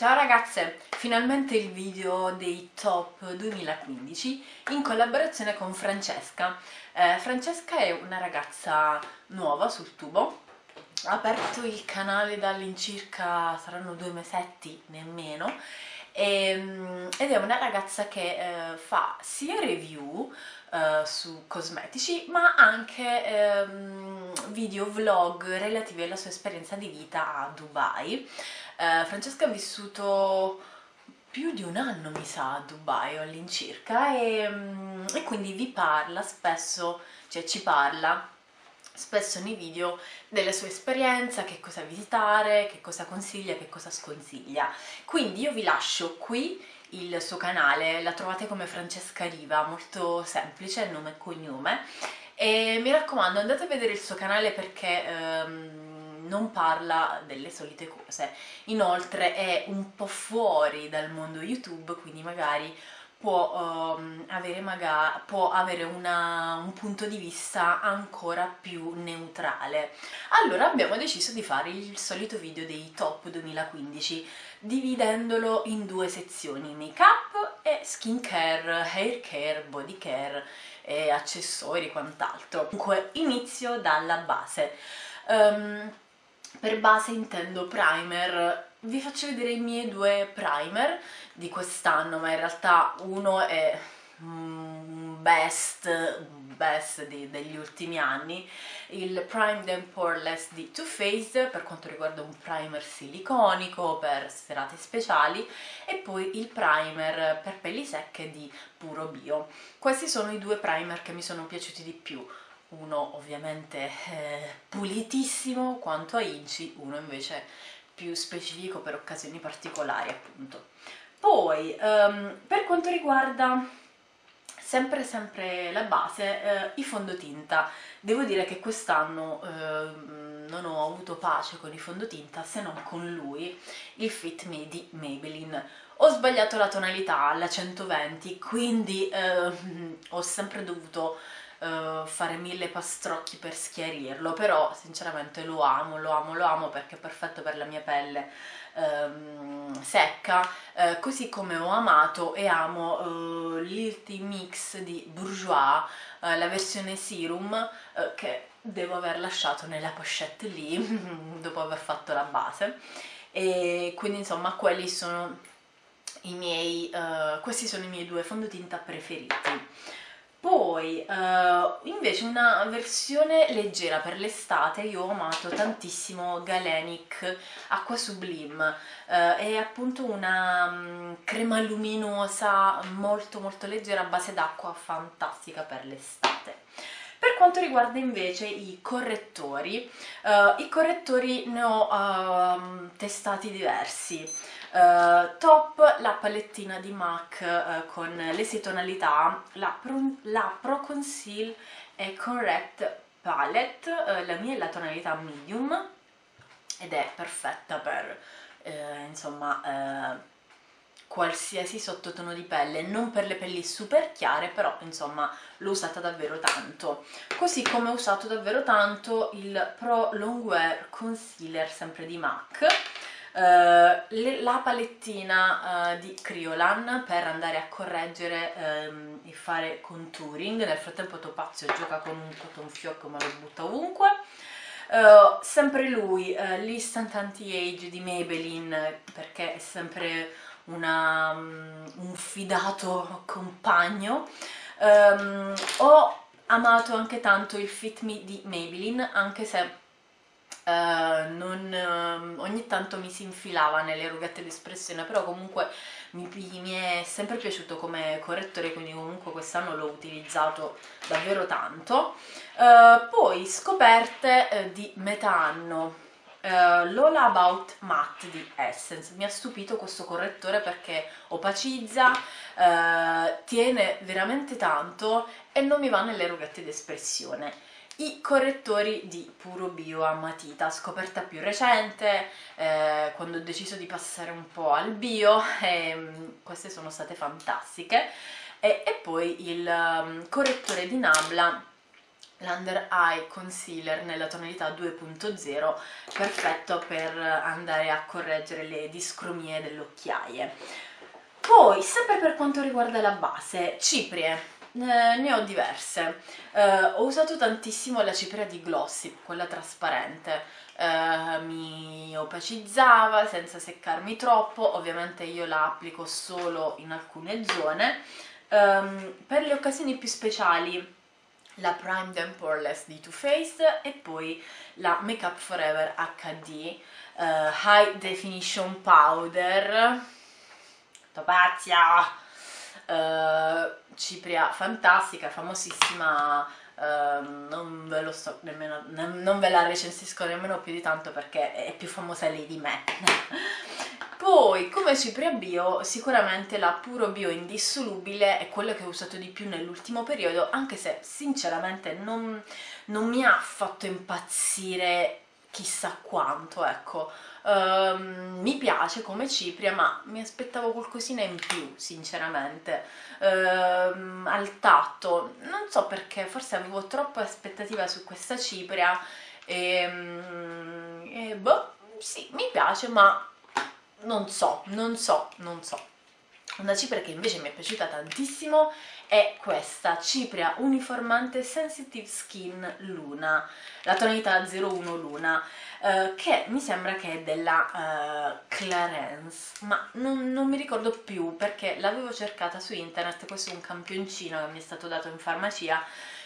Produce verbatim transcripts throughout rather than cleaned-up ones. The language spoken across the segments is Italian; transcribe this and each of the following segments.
Ciao ragazze, finalmente il video dei top duemilaquindici in collaborazione con Francesca. Eh, Francesca è una ragazza nuova sul tubo, ha aperto il canale dall'incirca, saranno due mesetti nemmeno, e, ed è una ragazza che eh, fa sia review eh, su cosmetici ma anche eh, video vlog relativi alla sua esperienza di vita a Dubai. Uh, Francesca ha vissuto più di un anno, mi sa, a Dubai all'incirca e, um, e quindi vi parla spesso, cioè ci parla spesso nei video della sua esperienza, che cosa visitare, che cosa consiglia, che cosa sconsiglia. Quindi io vi lascio qui il suo canale, la trovate come Francesca Riva, molto semplice, nome e cognome, e mi raccomando andate a vedere il suo canale perché... Um, non parla delle solite cose, inoltre è un po' fuori dal mondo YouTube, quindi magari può, um, avere, magari, può avere una, un punto di vista ancora più neutrale. Allora abbiamo deciso di fare il solito video dei top duemilaquindici, dividendolo in due sezioni, make-up e skincare, hair care, body care, e accessori e quant'altro. Comunque inizio dalla base. Um, Per base intendo primer, vi faccio vedere i miei due primer di quest'anno, ma in realtà uno è mm, best, best di, degli ultimi anni, il Prime and Poreless di Too Faced per quanto riguarda un primer siliconico per serate speciali, e poi il primer per pelli secche di Puro Bio. Questi sono i due primer che mi sono piaciuti di più. Uno ovviamente eh, pulitissimo quanto a inci, uno invece più specifico per occasioni particolari appunto. Poi um, per quanto riguarda sempre sempre la base, eh, i fondotinta, devo dire che quest'anno eh, non ho avuto pace con i fondotinta se non con lui, il Fit Me di Maybelline. Ho sbagliato la tonalità alla centoventi, quindi eh, ho sempre dovuto Uh, fare mille pastrocchi per schiarirlo, però sinceramente lo amo, lo amo, lo amo perché è perfetto per la mia pelle um, secca, uh, così come ho amato e amo uh, l'Ilti Mix di Bourjois, uh, la versione serum uh, che devo aver lasciato nella pochette lì dopo aver fatto la base, e quindi insomma quelli sono i miei, uh, questi sono i miei due fondotinta preferiti. Poi, uh, invece, una versione leggera per l'estate, io ho amato tantissimo Galenic Aqua Sublime, uh, è appunto una um, crema luminosa molto molto leggera a base d'acqua, fantastica per l'estate. Per quanto riguarda invece i correttori, uh, i correttori ne ho uh, testati diversi. Uh, top la palettina di MAC uh, con le sei tonalità, la Pro, la Pro Conceal and Correct Palette, uh, la mia è la tonalità medium ed è perfetta per uh, insomma uh, qualsiasi sottotono di pelle, non per le pelli super chiare, però insomma l'ho usata davvero tanto, così come ho usato davvero tanto il Pro Longwear Concealer sempre di MAC. Uh, le, la palettina uh, di Kryolan per andare a correggere um, e fare contouring, nel frattempo Topazio gioca con un cotton fioc ma lo butta ovunque. Uh, sempre lui, uh, l'Instant Anti-Age di Maybelline perché è sempre una, um, un fidato compagno. Um, ho amato anche tanto il Fit Me di Maybelline, anche se Uh, non, uh, ogni tanto mi si infilava nelle rughette d'espressione, però comunque mi, mi è sempre piaciuto come correttore, quindi comunque quest'anno l'ho utilizzato davvero tanto. Uh, poi scoperte uh, di metà anno, uh, Lola About Matte di Essence, mi ha stupito questo correttore perché opacizza, uh, tiene veramente tanto e non mi va nelle rughette d'espressione. I correttori di Puro Bio a matita, scoperta più recente, eh, quando ho deciso di passare un po' al bio, eh, queste sono state fantastiche, e, e poi il um, correttore di Nabla l'Under Eye Concealer nella tonalità due punto zero, perfetto per andare a correggere le discromie delle occhiaie. Poi, sempre per quanto riguarda la base, ciprie. Eh, ne ho diverse. Eh, ho usato tantissimo la cipria di Glossy, quella trasparente, eh, mi opacizzava senza seccarmi troppo, ovviamente io la applico solo in alcune zone. Eh, per le occasioni più speciali la Prime and Poreless di Too Faced e poi la Make Up Forever acca di eh, High Definition Powder, topazia! Uh, cipria fantastica, famosissima, uh, non ve lo so nemmeno, ne, non ve la recensisco nemmeno più di tanto perché è più famosa lei di me. Poi come cipria bio sicuramente la Puro Bio indissolubile è quella che ho usato di più nell'ultimo periodo, anche se sinceramente non, non mi ha fatto impazzire chissà quanto, ecco. Um, mi piace come cipria, ma mi aspettavo qualcosina in più sinceramente. Um, al tatto non so perché, forse avevo troppe aspettative su questa cipria e, e boh, sì, mi piace, ma non so, non so, non so. Una cipria che invece mi è piaciuta tantissimo è questa cipria uniformante Sensitive Skin Luna, la tonalità zero uno Luna, eh, che mi sembra che è della eh, Clarins, ma non, non mi ricordo più perché l'avevo cercata su internet. Questo è un campioncino che mi è stato dato in farmacia,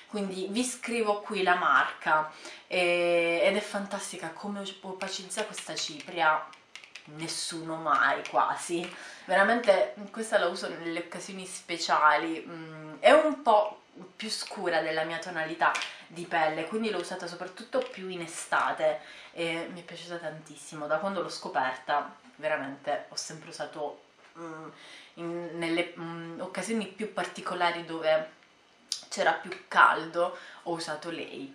quindi vi scrivo qui la marca, e, ed è fantastica come opacizza questa cipria. Nessuno mai, quasi, veramente questa la uso nelle occasioni speciali. È un po' più scura della mia tonalità di pelle, quindi l'ho usata soprattutto più in estate e mi è piaciuta tantissimo. Da quando l'ho scoperta veramente ho sempre usato um, in, nelle um, occasioni più particolari dove c'era più caldo, ho usato lei.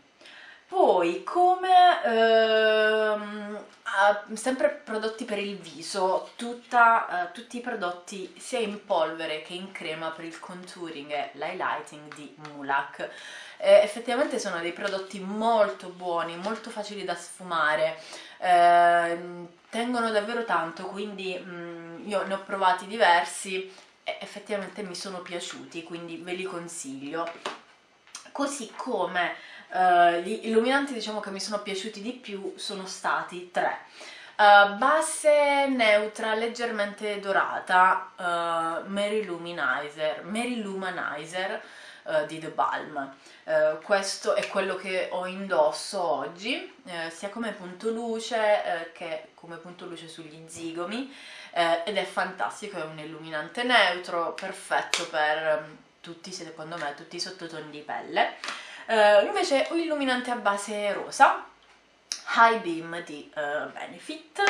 Poi come ehm, sempre prodotti per il viso, tutta, eh, tutti i prodotti sia in polvere che in crema per il contouring e l'highlighting di Mulac. Eh, effettivamente sono dei prodotti molto buoni, molto facili da sfumare, eh, tengono davvero tanto, quindi mh, io ne ho provati diversi e effettivamente mi sono piaciuti, quindi ve li consiglio. Così come... Uh, gli illuminanti, diciamo, che mi sono piaciuti di più sono stati tre. Uh, base neutra leggermente dorata, uh, Mary Luminizer, Mary Luminizer uh, di The Balm. Uh, questo è quello che ho indosso oggi, uh, sia come punto luce uh, che come punto luce sugli zigomi, uh, ed è fantastico, è un illuminante neutro, perfetto per tutti, secondo me, tutti i sottotoni di pelle. Uh, invece un illuminante a base rosa, High Beam di uh, Benefit,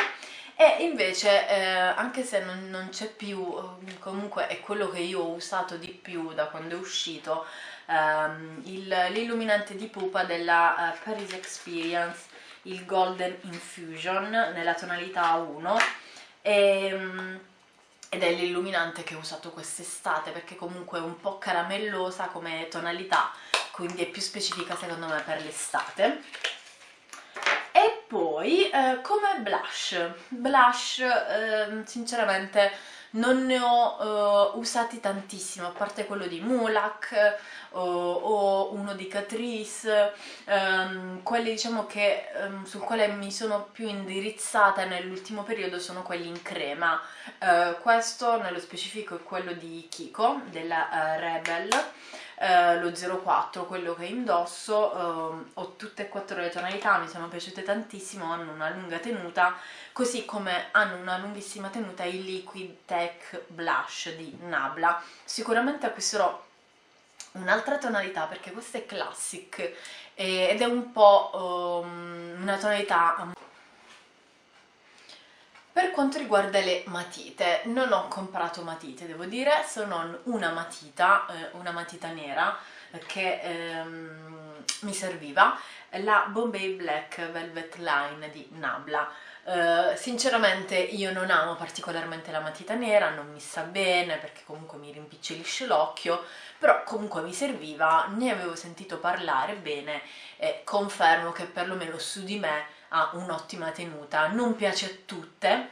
e invece uh, anche se non, non c'è più, uh, comunque è quello che io ho usato di più da quando è uscito, uh, l'illuminante di Pupa della uh, Paris Experience, il Golden Infusion nella tonalità uno, e... Um, ed è l'illuminante che ho usato quest'estate perché comunque è un po' caramellosa come tonalità, quindi è più specifica secondo me per l'estate. E poi eh, come blush, blush eh, sinceramente non ne ho eh, usati tantissimo, a parte quello di Mulac eh, o, o uno di Catrice, ehm, quelli diciamo che ehm, sul quale mi sono più indirizzata nell'ultimo periodo sono quelli in crema. Eh, questo nello specifico è quello di Kiko della eh, Rebel, eh, lo zero quattro, quello che indosso. Eh, ho tutte e quattro le tonalità, mi sono piaciute tantissimo, hanno una lunga tenuta, così come hanno una lunghissima tenuta il Liquid Tech Blush di Nabla. Sicuramente acquisterò un'altra tonalità perché questa è classic eh, ed è un po' um, una tonalità. Per quanto riguarda le matite, non ho comprato matite, devo dire, se non una matita, eh, una matita nera che ehm, mi serviva, la Bombay Black Velvet Line di Nabla. Uh, sinceramente io non amo particolarmente la matita nera, non mi sta bene perché comunque mi rimpicciolisce l'occhio, però comunque mi serviva, ne avevo sentito parlare bene e confermo che perlomeno su di me ha un'ottima tenuta. Non piace a tutte,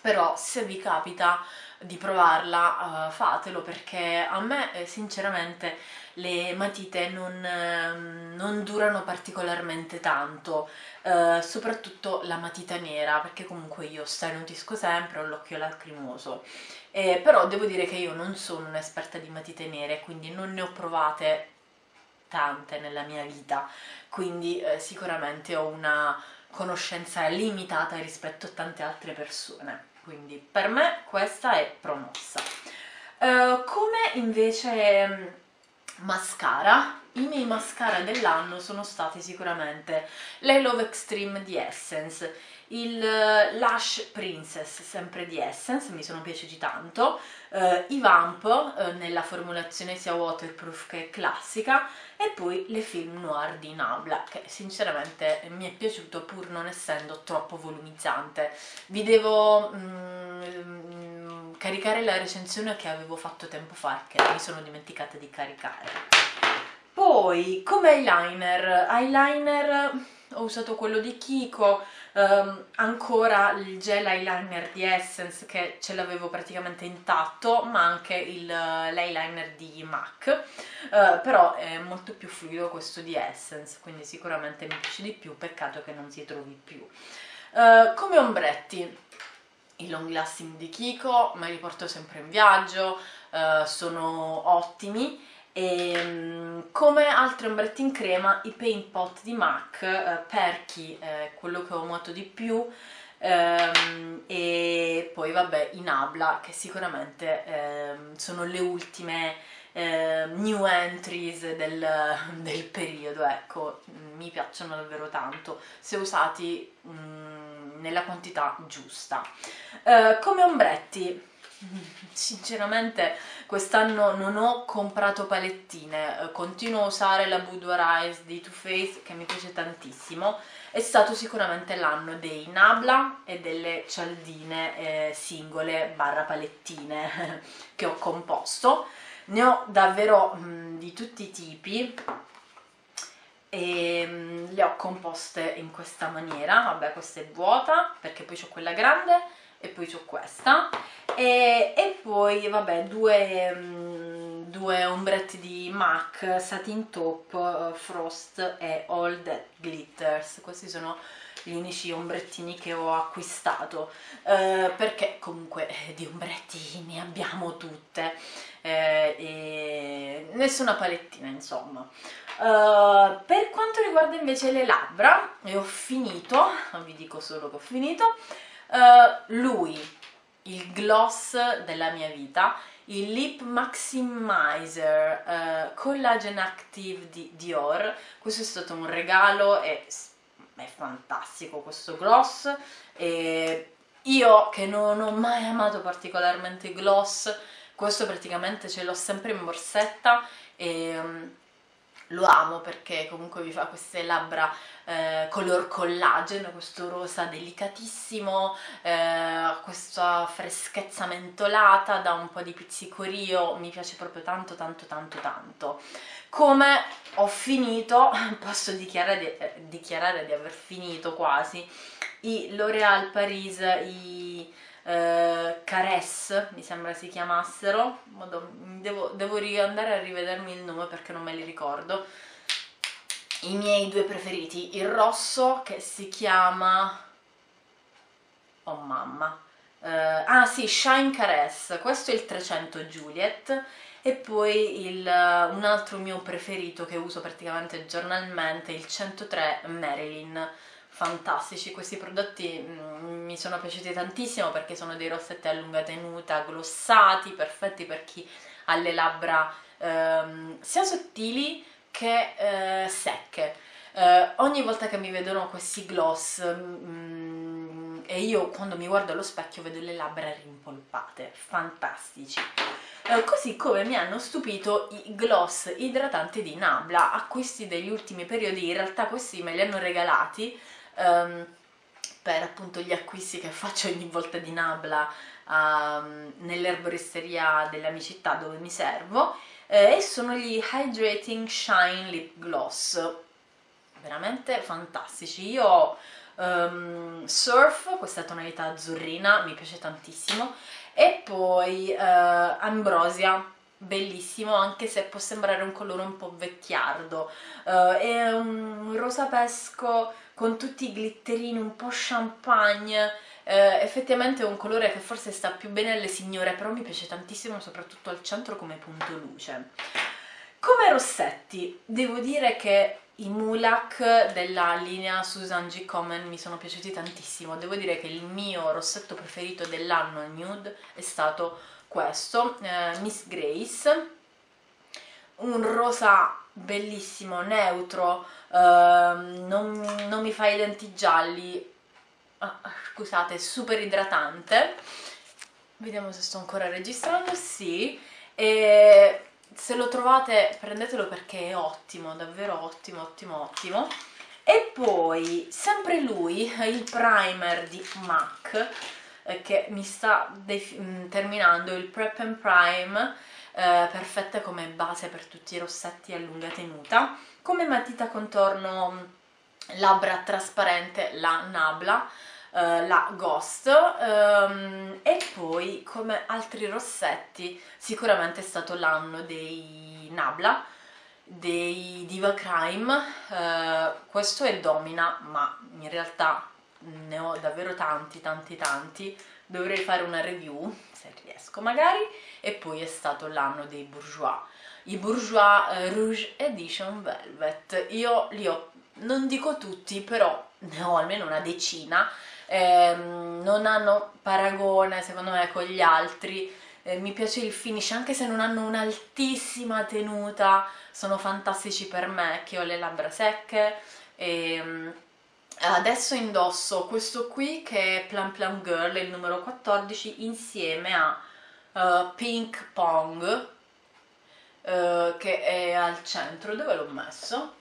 però se vi capita di provarla uh, fatelo, perché a me eh, sinceramente le matite non, eh, non durano particolarmente tanto, eh, soprattutto la matita nera, perché comunque io starnutisco sempre, ho l'occhio lacrimoso, eh, però devo dire che io non sono un'esperta di matite nere, quindi non ne ho provate tante nella mia vita, quindi eh, sicuramente ho una conoscenza limitata rispetto a tante altre persone. Quindi per me questa è promossa. Uh, come invece um, mascara, i miei mascara dell'anno sono stati sicuramente l'I Love Extreme di Essence, il uh, Lash Princess sempre di Essence, mi sono piaciuti tanto, uh, i Vamp uh, nella formulazione sia waterproof che classica, e poi le Film Noir di Nabla, che sinceramente mi è piaciuto pur non essendo troppo volumizzante. Vi devo mm, caricare la recensione che avevo fatto tempo fa, che mi sono dimenticata di caricare. Poi, come eyeliner, eyeliner ho usato quello di Kiko, ehm, ancora il gel eyeliner di Essence che ce l'avevo praticamente intatto, ma anche l'eyeliner di MAC, eh, però è molto più fluido questo di Essence, quindi sicuramente mi piace di più, peccato che non si trovi più. Eh, come ombretti, i long lasting di Kiko, me li porto sempre in viaggio, eh, sono ottimi. E come altri ombretti in crema, i Paint Pot di MAC, eh, Perky, eh, quello che ho amato di più, ehm, e poi vabbè i Nabla, che sicuramente ehm, sono le ultime ehm, new entries del, del periodo, ecco, mi piacciono davvero tanto se usati mh, nella quantità giusta. Eh, come ombretti, sinceramente quest'anno non ho comprato palettine, continuo a usare la Bourjois di Too Faced che mi piace tantissimo. È stato sicuramente l'anno dei Nabla e delle cialdine eh, singole barra palettine che ho composto, ne ho davvero mh, di tutti i tipi e mh, le ho composte in questa maniera. Vabbè, questa è vuota perché poi c'ho quella grande e poi ho questa, e, e poi vabbè due, mh, due ombretti di MAC, Satin Top, uh, Frost e All That Glitters. Questi sono gli unici ombrettini che ho acquistato, eh, perché comunque eh, di ombretti ne abbiamo tutte, eh, e nessuna palettina insomma. Uh, per quanto riguarda invece le labbra, e ho finito, vi dico solo che ho finito, Uh, lui, il gloss della mia vita, il Lip Maximizer uh, Collagen Active di Dior. Questo è stato un regalo e è fantastico questo gloss, e io che non ho mai amato particolarmente i gloss, questo praticamente ce l'ho sempre in borsetta e um, lo amo perché comunque vi fa queste labbra eh, color collagene, questo rosa delicatissimo, eh, questa freschezza mentolata, dà un po' di pizzicorio, mi piace proprio tanto tanto tanto tanto. Come ho finito, posso dichiarare, eh, dichiarare di aver finito quasi, i L'Oréal Paris, i eh, Caresse, mi sembra si chiamassero. Devo, devo andare a rivedermi il nome perché non me li ricordo. I miei due preferiti, il rosso che si chiama, oh mamma, uh, ah sì, Shine Caresse, questo è il trecento Juliet, e poi il, uh, un altro mio preferito che uso praticamente giornalmente, il centotré Maybelline. Fantastici questi prodotti, mh, mi sono piaciuti tantissimo perché sono dei rossetti a lunga tenuta, glossati, perfetti per chi ha le labbra ehm, sia sottili che eh, secche. Eh, ogni volta che mi vedono questi gloss mh, e io quando mi guardo allo specchio vedo le labbra rimpolpate, fantastici. Eh, così come mi hanno stupito i gloss idratanti di Nabla, acquisti degli ultimi periodi, in realtà questi me li hanno regalati. Um, per appunto gli acquisti che faccio ogni volta di Nabla um, nell'erboristeria della mia città dove mi servo, eh, e sono gli Hydrating Shine Lip Gloss, veramente fantastici. Io ho um, Surf, questa tonalità azzurrina, mi piace tantissimo, e poi uh, Ambrosia, bellissimo, anche se può sembrare un colore un po' vecchiardo, uh, è un rosa pesco con tutti i glitterini un po' champagne, uh, effettivamente è un colore che forse sta più bene alle signore, però mi piace tantissimo soprattutto al centro come punto luce. Come rossetti devo dire che i Mulac della linea Susan G. Komen mi sono piaciuti tantissimo, devo dire che il mio rossetto preferito dell'anno al nude è stato questo, eh, Miss Grace, un rosa bellissimo, neutro, eh, non, non mi fa i denti gialli, ah, scusate, super idratante, vediamo se sto ancora registrando, sì, e se lo trovate prendetelo perché è ottimo, davvero ottimo, ottimo, ottimo. E poi, sempre lui, il primer di MAC, che mi sta terminando il Prep and Prime, eh, perfetta come base per tutti i rossetti a lunga tenuta. Come matita contorno labbra trasparente la Nabla, eh, la Ghost, ehm, e poi come altri rossetti sicuramente è stato l'anno dei Nabla, dei Diva Crime, eh, questo è Domina, ma in realtà ne ho davvero tanti, tanti, tanti, dovrei fare una review, se riesco magari. E poi è stato l'anno dei Bourjois, i Bourjois Rouge Edition Velvet, io li ho, non dico tutti, però ne ho almeno una decina, eh, non hanno paragone secondo me con gli altri, eh, mi piace il finish, anche se non hanno un'altissima tenuta, sono fantastici per me, che ho le labbra secche, e adesso indosso questo qui che è Plum Plum Girl, il numero quattordici, insieme a uh, Pink Pong, uh, che è al centro. Dove l'ho messo?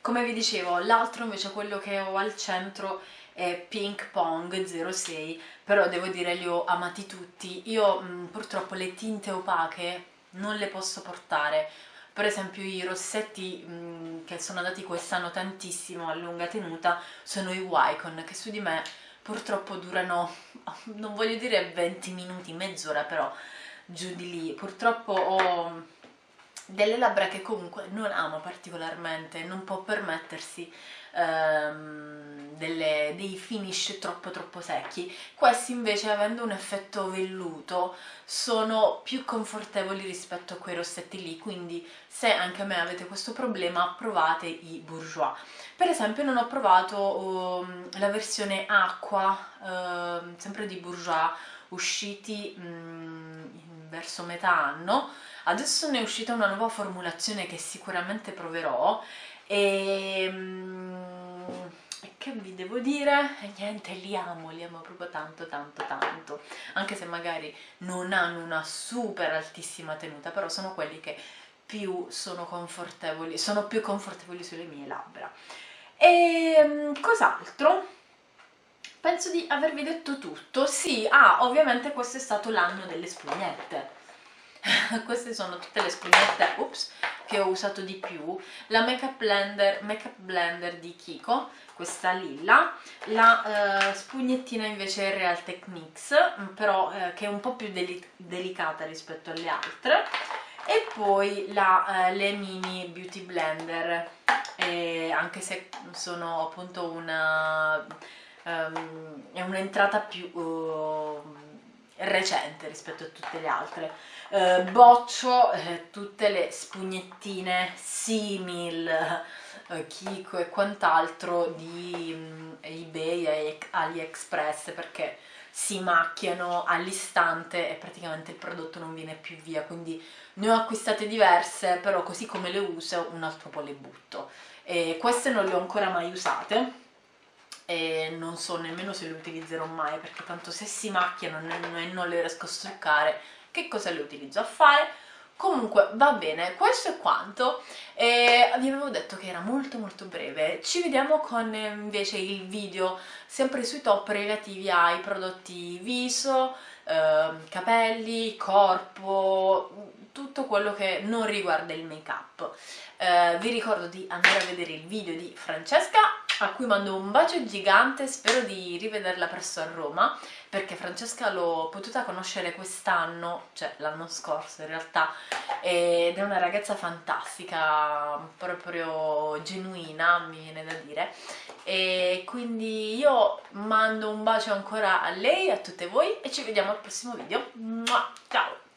Come vi dicevo, l'altro invece, quello che ho al centro, è Pink Pong zero sei, però devo dire li ho amati tutti. Io mh, purtroppo le tinte opache non le posso portare. Per esempio i rossetti mh, che sono andati quest'anno tantissimo a lunga tenuta sono i Wycon, che su di me purtroppo durano, non voglio dire venti minuti, mezz'ora, però giù di lì. Purtroppo ho delle labbra che comunque non amo particolarmente, non può permettersi ehm, delle, dei finish troppo troppo secchi. Questi invece, avendo un effetto velluto, sono più confortevoli rispetto a quei rossetti lì, quindi se anche a me avete questo problema provate i Bourjois. Per esempio non ho provato um, la versione acqua, uh, sempre di Bourjois, usciti mh, verso metà anno. Adesso ne è uscita una nuova formulazione che sicuramente proverò, e mm, che vi devo dire? Niente, li amo, li amo proprio tanto tanto tanto, anche se magari non hanno una super altissima tenuta, però sono quelli che più sono confortevoli, sono più confortevoli sulle mie labbra. E mm, cos'altro? Penso di avervi detto tutto. Sì, ah, ovviamente questo è stato l'anno delle spugnette. Queste sono tutte le spugnette ups, che ho usato di più. La Makeup Blender, Makeup Blender di Kiko, questa lilla. La eh, spugnettina invece è Real Techniques, però eh, che è un po' più deli delicata rispetto alle altre. E poi la, eh, le Mini Beauty Blender, eh, anche se sono appunto una... Um, è un'entrata più uh, recente rispetto a tutte le altre. Uh, boccio eh, tutte le spugnettine simil uh, Kiko e quant'altro di um, eBay e AliExpress, perché si macchiano all'istante e praticamente il prodotto non viene più via, quindi ne ho acquistate diverse, però così come le uso un altro po' le butto, e queste non le ho ancora mai usate e non so nemmeno se le utilizzerò mai, perché tanto se si macchiano e non le riesco a struccare, che cosa le utilizzo a fare? Comunque va bene, questo è quanto, e vi avevo detto che era molto molto breve. Ci vediamo con invece il video sempre sui top relativi ai prodotti viso, eh, capelli, corpo, tutto quello che non riguarda il make up. Eh, vi ricordo di andare a vedere il video di Francesca, a cui mando un bacio gigante, spero di rivederla presto a Roma, perché Francesca l'ho potuta conoscere quest'anno, cioè l'anno scorso in realtà, ed è una ragazza fantastica, proprio genuina, mi viene da dire, e quindi io mando un bacio ancora a lei, a tutte voi, e ci vediamo al prossimo video. Ciao!